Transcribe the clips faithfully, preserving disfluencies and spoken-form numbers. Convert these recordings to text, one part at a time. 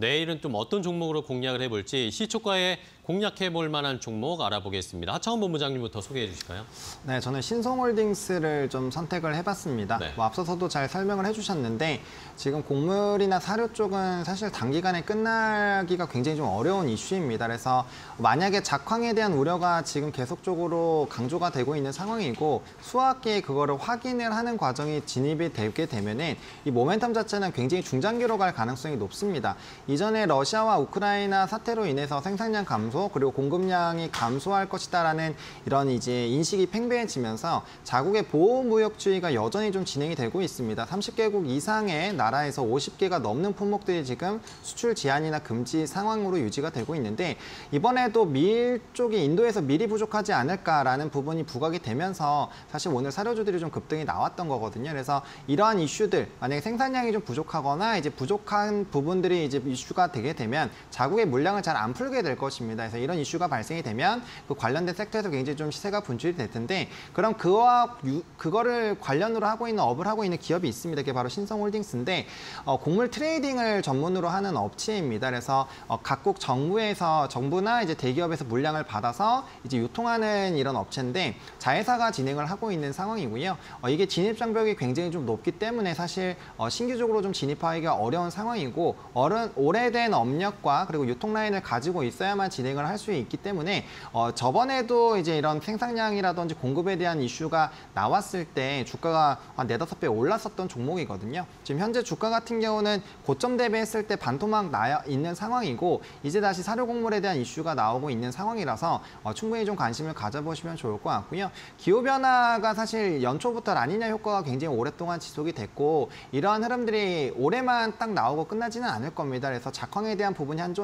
내일은 좀 어떤 종목으로 공략을 해볼지 시초가에 공략해볼 만한 종목 알아보겠습니다. 하창원 본부장님부터 소개해 주실까요? 네, 저는 신송홀딩스를 좀 선택을 해봤습니다. 네. 뭐 앞서서도 잘 설명을 해주셨는데 지금 곡물이나 사료 쪽은 사실 단기간에 끝나기가 굉장히 좀 어려운 이슈입니다. 그래서 만약에 작황에 대한 우려가 지금 계속적으로 강조가 되고 있는 상황이고 수학계에 그거를 확인을 하는 과정이 진입이 되게 되면은 이 모멘텀 자체는 굉장히 중장기로 갈 가능성이 높습니다. 이전에 러시아와 우크라이나 사태로 인해서 생산량 감소 그리고 공급량이 감소할 것이다라는 이런 이제 인식이 팽배해지면서 자국의 보호무역주의가 여전히 좀 진행이 되고 있습니다. 삼십 개국 이상의 나라에서 오십 개가 넘는 품목들이 지금 수출 제한이나 금지 상황으로 유지가 되고 있는데 이번에도 밀 쪽이 인도에서 밀이 부족하지 않을까라는 부분이 부각이 되면서 사실 오늘 사료주들이 좀 급등이 나왔던 거거든요. 그래서 이러한 이슈들 만약에 생산량이 좀 부족하거나 이제 부족한 부분들이 이제 이슈가 되게 되면 자국의 물량을 잘 안 풀게 될 것입니다. 그래서 이런 이슈가 발생이 되면 그 관련된 섹터에서 굉장히 좀 시세가 분출이 될 텐데 그럼 그와 유, 그거를 관련으로 하고 있는 업을 하고 있는 기업이 있습니다. 그게 바로 신성홀딩스인데 어, 곡물 트레이딩을 전문으로 하는 업체입니다. 그래서 어, 각국 정부에서 정부나 이제 대기업에서 물량을 받아서 이제 유통하는 이런 업체인데 자회사가 진행을 하고 있는 상황이고요. 어, 이게 진입 장벽이 굉장히 좀 높기 때문에 사실 어, 신규적으로 좀 진입하기가 어려운 상황이고 어른 오래된 업력과 그리고 유통라인을 가지고 있어야만 진행을 할 수 있기 때문에 어, 저번에도 이제 이런 생산량이라든지 공급에 대한 이슈가 나왔을 때 주가가 한 네다섯 배 올랐었던 종목이거든요. 지금 현재 주가 같은 경우는 고점 대비했을 때 반토막 나 있는 상황이고 이제 다시 사료곡물에 대한 이슈가 나오고 있는 상황이라서 어, 충분히 좀 관심을 가져보시면 좋을 것 같고요. 기후변화가 사실 연초부터 라니냐 효과가 굉장히 오랫동안 지속이 됐고 이러한 흐름들이 올해만 딱 나오고 끝나지는 않을 겁니다. 그래서 작황에 대한 부분이 한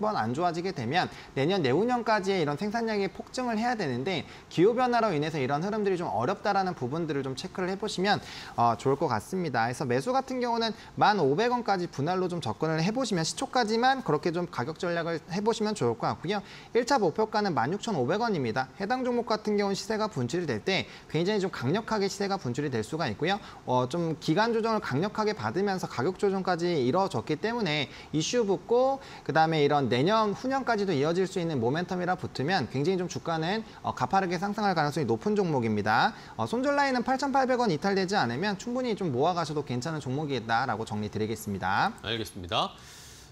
번 안 좋아지게 되면 내년 내후년까지의 이런 생산량이 폭증을 해야 되는데 기후변화로 인해서 이런 흐름들이 좀 어렵다라는 부분들을 좀 체크를 해보시면 어, 좋을 것 같습니다. 그래서 매수 같은 경우는 만 오백 원까지 분할로 좀 접근을 해보시면 시초까지만 그렇게 좀 가격 전략을 해보시면 좋을 것 같고요. 일 차 목표가는 만 육천오백 원입니다. 해당 종목 같은 경우는 시세가 분출이 될 때 굉장히 좀 강력하게 시세가 분출이 될 수가 있고요. 어, 좀 기간 조정을 강력하게 받으면서 가격 조정까지 이뤄졌기 때문에 이슈 붙고 그다음에 이런 내년 후년까지도 이어질 수 있는 모멘텀이라 붙으면 굉장히 좀 주가는 어, 가파르게 상승할 가능성이 높은 종목입니다. 어, 손절 라인은 팔천팔백 원 이탈되지 않으면 충분히 좀 모아가셔도 괜찮은 종목이다라고 정리드리겠습니다. 알겠습니다.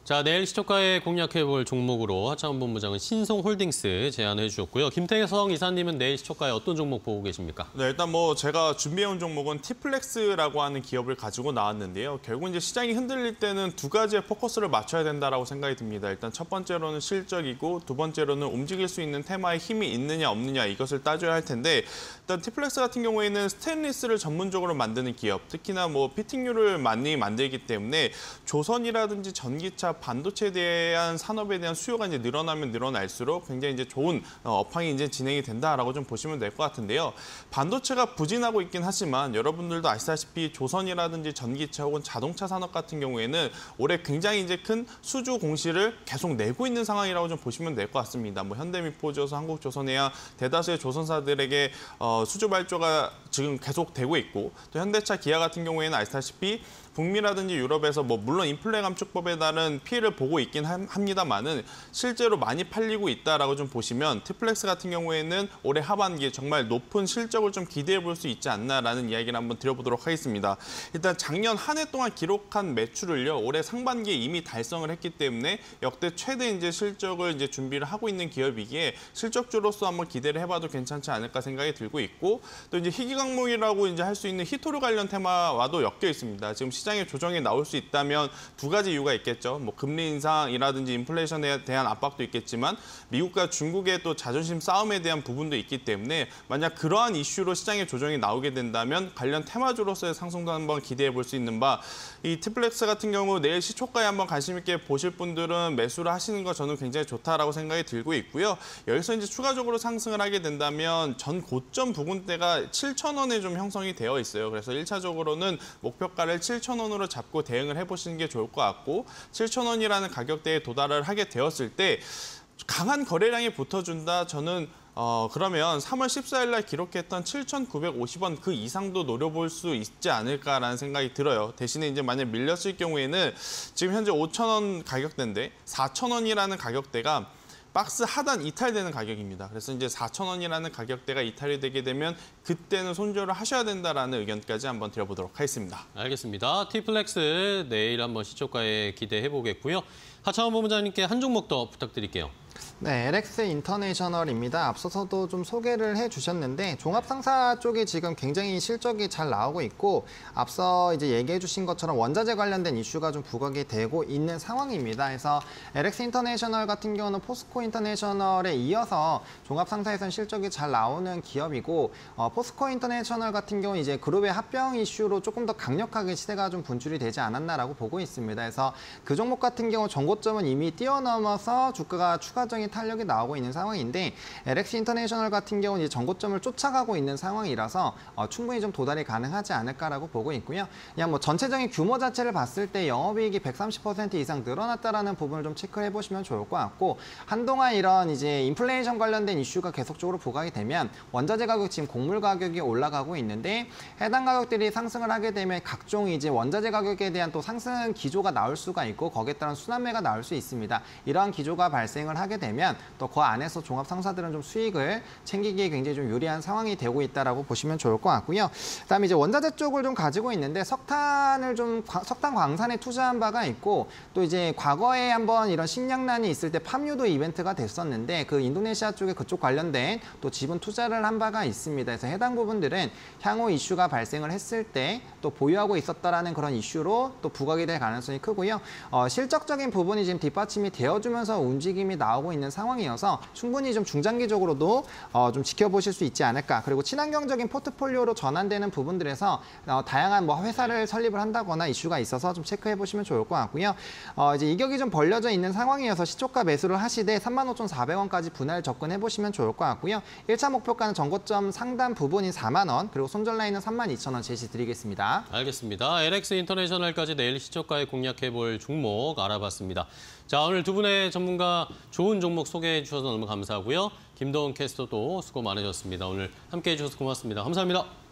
자, 내일 시초가에 공략해볼 종목으로 하창원 본부장은 신송홀딩스 제안해 주셨고요. 김태성 이사님은 내일 시초가에 어떤 종목 보고 계십니까? 네, 일단 뭐 제가 준비해온 종목은 티플렉스라고 하는 기업을 가지고 나왔는데요. 결국 이제 시장이 흔들릴 때는 두 가지의 포커스를 맞춰야 된다라고 생각이 듭니다. 일단 첫 번째로는 실적이고 두 번째로는 움직일 수 있는 테마에 힘이 있느냐 없느냐 이것을 따져야 할 텐데 일단 티플렉스 같은 경우에는 스테인리스를 전문적으로 만드는 기업, 특히나 뭐 피팅류를 많이 만들기 때문에 조선이라든지 전기차 반도체에 대한 산업에 대한 수요가 이제 늘어나면 늘어날수록 굉장히 이제 좋은 업황이 이제 진행이 된다라고 좀 보시면 될 것 같은데요. 반도체가 부진하고 있긴 하지만 여러분들도 아시다시피 조선이라든지 전기차 혹은 자동차 산업 같은 경우에는 올해 굉장히 이제 큰 수주 공시를 계속 내고 있는 상황이라고 좀 보시면 될 것 같습니다. 뭐 현대미포조선, 한국조선해양 대다수의 조선사들에게 어, 수주 발주가 지금 계속 되고 있고 또 현대차, 기아 같은 경우에는 아시다시피 북미라든지 유럽에서 뭐 물론 인플레 감축법에 따른 피해를 보고 있긴 합니다만은 실제로 많이 팔리고 있다라고 좀 보시면 티플렉스 같은 경우에는 올해 하반기에 정말 높은 실적을 좀 기대해 볼 수 있지 않나라는 이야기를 한번 드려보도록 하겠습니다. 일단 작년 한 해 동안 기록한 매출을요 올해 상반기에 이미 달성을 했기 때문에 역대 최대 이제 실적을 이제 준비를 하고 있는 기업이기에 실적주로서 한번 기대를 해봐도 괜찮지 않을까 생각이 들고 있고 또 이제 희귀 강목이라고 이제 할 수 있는 희토류 관련 테마와도 엮여 있습니다. 지금 시장 시장의 조정이 나올 수 있다면 두 가지 이유가 있겠죠. 뭐 금리 인상이라든지 인플레이션에 대한 압박도 있겠지만 미국과 중국의 또 자존심 싸움에 대한 부분도 있기 때문에 만약 그러한 이슈로 시장의 조정이 나오게 된다면 관련 테마주로서의 상승도 한번 기대해 볼 수 있는 바 이 티플렉스 같은 경우 내일 시초가에 한번 관심 있게 보실 분들은 매수를 하시는 거 저는 굉장히 좋다라고 생각이 들고 있고요. 여기서 이제 추가적으로 상승을 하게 된다면 전 고점 부근대가 칠천 원에 좀 형성이 되어 있어요. 그래서 일 차적으로는 목표가를 칠천 원으로 잡고 대응을 해보시는 게 좋을 것 같고 칠천 원이라는 가격대에 도달을 하게 되었을 때 강한 거래량이 붙어준다 저는 어, 그러면 삼월 십사일 날 기록했던 칠천구백오십 원 그 이상도 노려볼 수 있지 않을까라는 생각이 들어요. 대신에 이제 만약 밀렸을 경우에는 지금 현재 오천 원 가격대인데 사천 원이라는 가격대가 박스 하단 이탈되는 가격입니다. 그래서 이제 사천 원이라는 가격대가 이탈이 되게 되면 그때는 손절을 하셔야 된다라는 의견까지 한번 드려보도록 하겠습니다. 알겠습니다. 티플렉스 내일 한번 시초가에 기대해 보겠고요. 하창원 본부장님께 한 종목 더 부탁드릴게요. 네, 엘엑스 인터내셔널입니다. 앞서서도 좀 소개를 해주셨는데 종합상사 쪽이 지금 굉장히 실적이 잘 나오고 있고 앞서 이제 얘기해주신 것처럼 원자재 관련된 이슈가 좀 부각이 되고 있는 상황입니다. 그래서 엘엑스 인터내셔널 같은 경우는 포스코 인터내셔널에 이어서 종합상사에선 실적이 잘 나오는 기업이고 어, 포스코 인터내셔널 같은 경우는 이제 그룹의 합병 이슈로 조금 더 강력하게 시세가 좀 분출이 되지 않았나라고 보고 있습니다. 그래서 그 종목 같은 경우 전고점은 이미 뛰어넘어서 주가가 추가적인 탄력이 나오고 있는 상황인데 엘엑스 인터내셔널 같은 경우는 이제 전고점을 쫓아가고 있는 상황이라서 어, 충분히 좀 도달이 가능하지 않을까라고 보고 있고요. 그냥 뭐 전체적인 규모 자체를 봤을 때 영업이익이 백삼십 퍼센트 이상 늘어났다라는 부분을 좀 체크해 보시면 좋을 것 같고 한동안 이런 이제 인플레이션 관련된 이슈가 계속적으로 부각이 되면 원자재 가격 지금 곡물 가격이 올라가고 있는데 해당 가격들이 상승을 하게 되면 각종 이제 원자재 가격에 대한 또 상승 기조가 나올 수가 있고 거기에 따른 순환매가 나올 수 있습니다. 이러한 기조가 발생을 하게 되면 또 그 안에서 종합상사들은 좀 수익을 챙기기에 굉장히 좀 유리한 상황이 되고 있다라고 보시면 좋을 것 같고요. 그다음에 이제 원자재 쪽을 좀 가지고 있는데 석탄을 좀 석탄 광산에 투자한 바가 있고 또 이제 과거에 한번 이런 식량난이 있을 때 팜유도 이벤트가 됐었는데 그 인도네시아 쪽에 그쪽 관련된 또 지분 투자를 한 바가 있습니다. 그래서 해당 부분들은 향후 이슈가 발생을 했을 때 또 보유하고 있었다라는 그런 이슈로 또 부각이 될 가능성이 크고요. 어, 실적적인 부분이 지금 뒷받침이 되어주면서 움직임이 나오고 있는 상황이어서 충분히 좀 중장기적으로도 어, 좀 지켜보실 수 있지 않을까. 그리고 친환경적인 포트폴리오로 전환되는 부분들에서 어, 다양한 뭐 회사를 설립을 한다거나 이슈가 있어서 좀 체크해 보시면 좋을 것 같고요. 어, 이제 이격이 좀 벌려져 있는 상황이어서 시초가 매수를 하시되 삼만 오천사백 원까지 분할 접근해 보시면 좋을 것 같고요. 일 차 목표가는 전고점 상단 부분인 사만 원 그리고 손절 라인은 삼만 이천 원 제시드리겠습니다. 알겠습니다. 엘엑스 인터내셔널까지 내일 시초가에 공략해 볼 종목 알아봤습니다. 자, 오늘 두 분의 전문가 좋은 종목 소개해 주셔서 너무 감사하고요. 김도훈 캐스터도 수고 많으셨습니다. 오늘 함께해 주셔서 고맙습니다. 감사합니다.